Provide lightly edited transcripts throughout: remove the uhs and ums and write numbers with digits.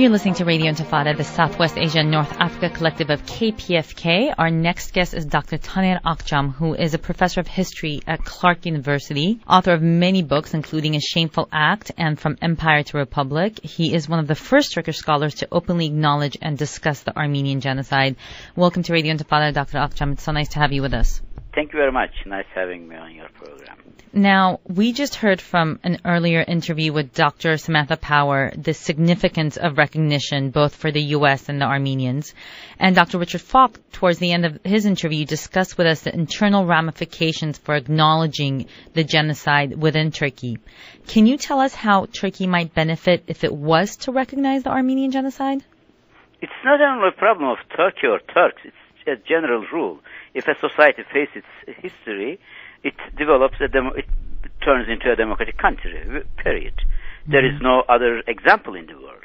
You're listening to Radio Intifada, the Southwest Asia and North Africa collective of KPFK. Our next guest is Dr. Taner Akcam, who is a professor of history at Clark University, author of many books, including A Shameful Act and From Empire to Republic. He is one of the first Turkish scholars to openly acknowledge and discuss the Armenian genocide. Welcome to Radio Intifada, Dr. Akcam. It's so nice to have you with us. Thank you very much. Nice having me on your program. Now, we just heard from an earlier interview with Dr. Samantha Power the significance of recognition both for the U.S. and the Armenians. And Dr. Richard Falk, towards the end of his interview, discussed with us the internal ramifications for acknowledging the genocide within Turkey. Can you tell us how Turkey might benefit if it was to recognize the Armenian genocide? It's not only a problem of Turkey or Turks. It's a general rule. If a society faces its history, it develops, it turns into a democratic country, period. Mm-hmm. There is no other example in the world.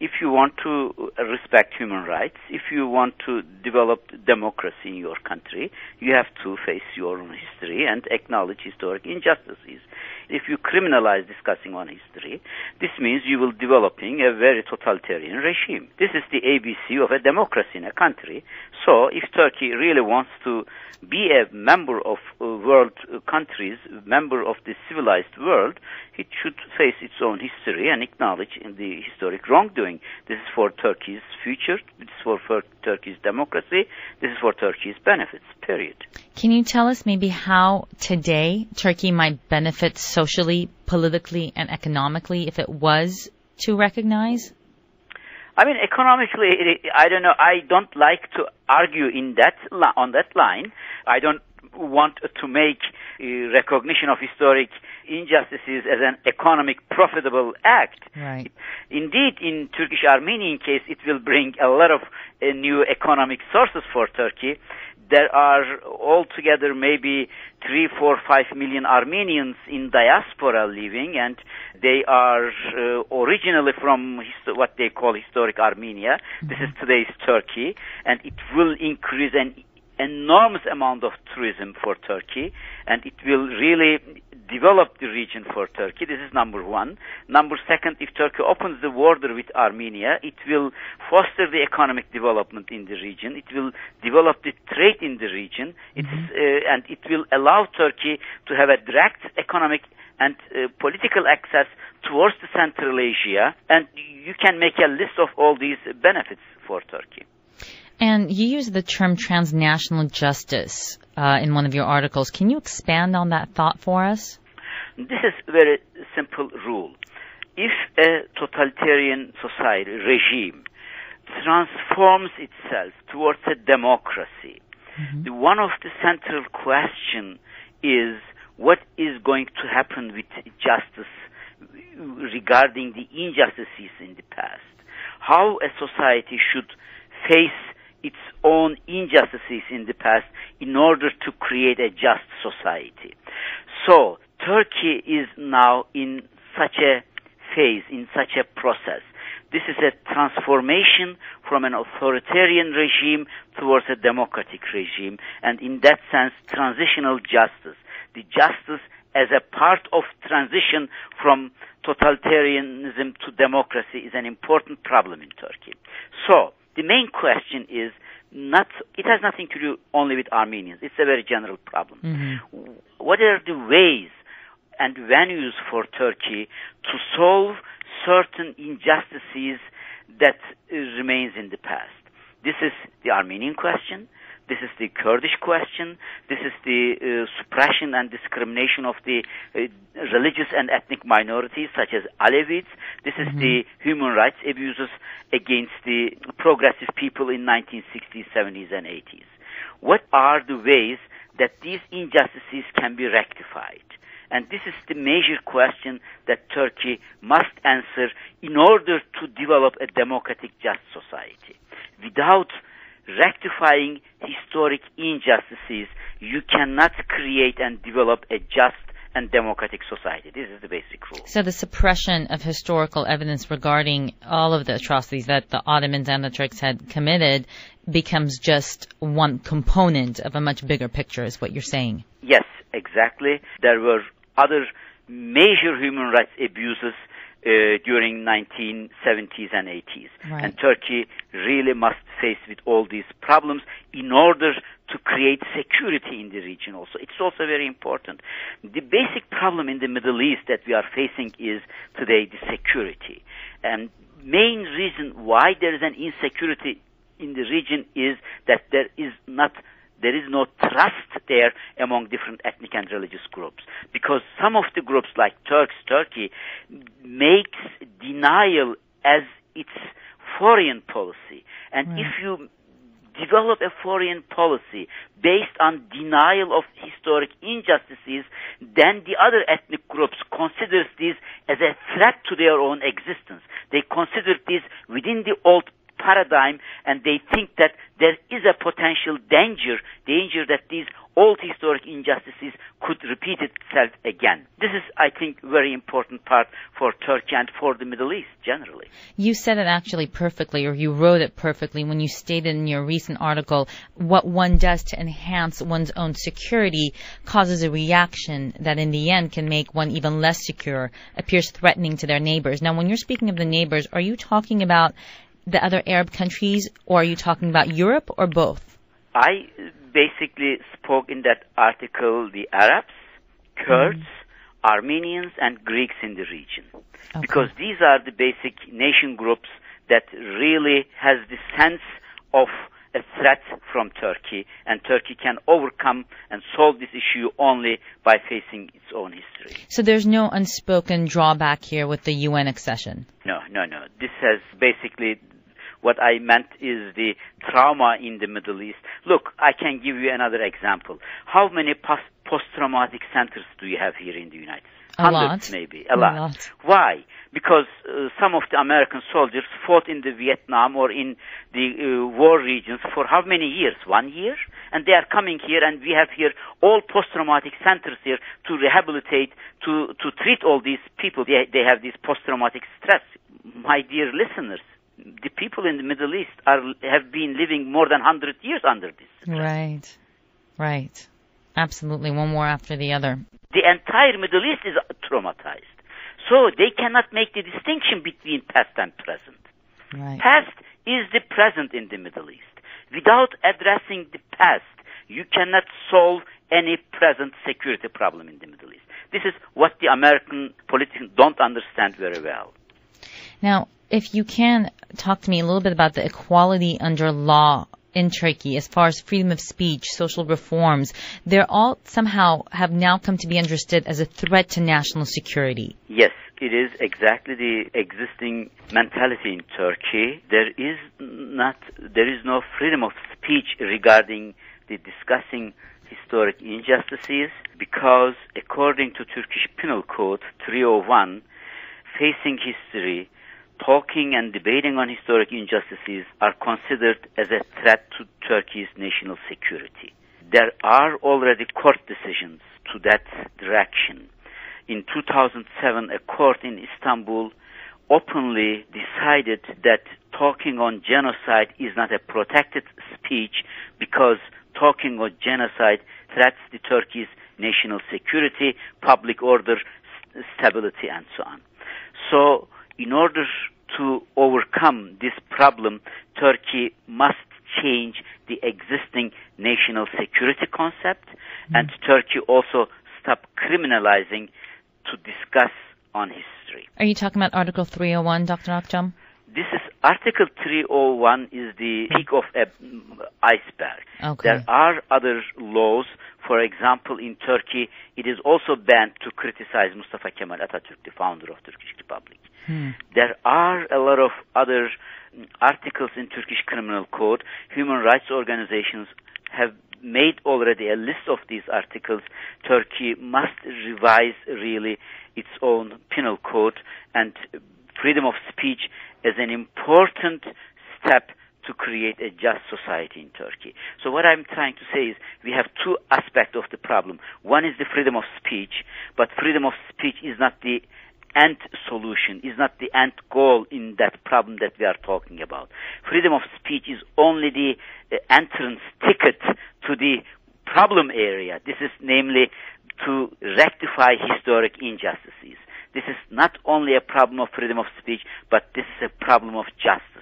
If you want to respect human rights, if you want to develop democracy in your country, you have to face your own history and acknowledge historic injustices. If you criminalize discussing on history, this means you will developing a very totalitarian regime. This is the ABC of a democracy in a country. So if Turkey really wants to be a member of world countries, member of the civilized world, it should face its own history and acknowledge the historic wrongdoing. This is for Turkey's future, this is for Turkey's democracy, this is for Turkey's benefits, period. Can you tell us maybe how today Turkey might benefit socially, politically, and economically if it was to recognize? I mean, economically, I don't know. I don't like to argue on that line. I don't want to make recognition of historic injustices as an economic profitable act. Right. Indeed, in Turkish-Armenian case, it will bring a lot of new economic sources for Turkey. There are altogether maybe 3, 4, 5 million Armenians in diaspora living, and they are originally from what they call historic Armenia. Mm-hmm. This is today's Turkey, and it will increase an enormous amount of tourism for Turkey, and it will really develop the region for Turkey. This is number one. Number second, if Turkey opens the border with Armenia, it will foster the economic development in the region. It will develop the trade in the region. It's, and it will allow Turkey to have a direct economic and political access towards the Central Asia. And you can make a list of all these benefits for Turkey. And you use the term transnational justice in one of your articles. Can you expand on that thought for us? This is a very simple rule. If a totalitarian society regime transforms itself towards a democracy, one of the central questions is what is going to happen with justice regarding the injustices in the past, how a society should face its own injustices in the past in order to create a just society. So Turkey is now in such a phase, in such a process. This is a transformation from an authoritarian regime towards a democratic regime, and in that sense, transitional justice. The justice as a part of transition from totalitarianism to democracy is an important problem in Turkey. So the main question is it has nothing to do only with Armenians. It's a very general problem. Mm-hmm. What are the ways and venues for Turkey to solve certain injustices that remains in the past? This is the Armenian question. This is the Kurdish question. This is the suppression and discrimination of the religious and ethnic minorities, such as Alevis. This is the human rights abuses against the progressive people in 1960s, 70s, and 80s. What are the ways that these injustices can be rectified? And this is the major question that Turkey must answer in order to develop a democratic, just society. Without rectifying historic injustices, you cannot create and develop a just and democratic society. This is the basic rule. So the suppression of historical evidence regarding all of the atrocities that the Ottomans and the Turks had committed becomes just one component of a much bigger picture, is what you're saying. Yes, exactly. There were other major human rights abuses during 1970s and 80s. Right. And Turkey really must face with all these problems in order to create security in the region also. It's also very important. The basic problem in the Middle East that we are facing is today the security. And main reason why there is an insecurity in the region is that there is no trust there among different ethnic and religious groups, because some of the groups like Turkey makes denial as its foreign policy. And if you develop a foreign policy based on denial of historic injustices, then the other ethnic groups consider this as a threat to their own existence. They consider this within the old paradigm, and they think that there is a potential danger that these old historic injustices could repeat itself again. This is, I think, very important part for Turkey and for the Middle East generally. You said it actually perfectly, or you wrote it perfectly, when you stated in your recent article, what one does to enhance one's own security causes a reaction that in the end can make one even less secure, appears threatening to their neighbors. Now, when you're speaking of the neighbors, are you talking about the other Arab countries, or are you talking about Europe, or both? I basically spoke in that article the Arabs, Kurds, Armenians, and Greeks in the region. Okay. Because these are the basic nation groups that really has the sense of a threat from Turkey, and Turkey can overcome and solve this issue only by facing its own history. So there's no unspoken drawback here with the UN accession? No. This has basically, what I meant is the trauma in the Middle East. Look, I can give you another example. How many post-traumatic centers do you have here in the United States? Hundreds, maybe. A lot. Why? Because some of the American soldiers fought in the Vietnam or in the war regions for how many years? 1 year? And they are coming here, and we have here all post-traumatic centers here to rehabilitate, to treat all these people. They have this post-traumatic stress. My dear listeners, the people in the Middle East have been living more than 100 years under this stress. Right. Absolutely. One war after the other. The entire Middle East is traumatized. So they cannot make the distinction between past and present. Right. Past is the present in the Middle East. Without addressing the past, you cannot solve any present security problem in the Middle East. This is what the American politicians don't understand very well. Now, if you can talk to me a little bit about the equality under law in Turkey, as far as freedom of speech, social reforms, they're all somehow have now come to be understood as a threat to national security. Yes, it is exactly the existing mentality in Turkey. There is no freedom of speech regarding the discussing historic injustices, because according to Turkish Penal Code 301, facing history, talking and debating on historic injustices are considered as a threat to Turkey's national security. There are already court decisions to that direction. In 2007, a court in Istanbul openly decided that talking on genocide is not a protected speech, because talking on genocide threats to Turkey's national security, public order, stability, and so on. So, in order to overcome this problem, Turkey must change the existing national security concept, and Turkey also stop criminalizing to discuss on history. Are you talking about Article 301, Dr. Akcam? This is Article 301 is the peak of an iceberg. Okay. There are other laws. For example, in Turkey, it is also banned to criticize Mustafa Kemal Atatürk, the founder of Turkish Republic. There are a lot of other articles in Turkish Criminal Code. Human rights organizations have made already a list of these articles. Turkey must revise really its own penal code, and freedom of speech is an important step to create a just society in Turkey. So what I'm trying to say is we have two aspects of the problem. One is the freedom of speech, but freedom of speech is not the end solution, is not the end goal in that problem that we are talking about. Freedom of speech is only the entrance ticket to the problem area. This is namely to rectify historic injustices. This is not only a problem of freedom of speech, but this is a problem of justice.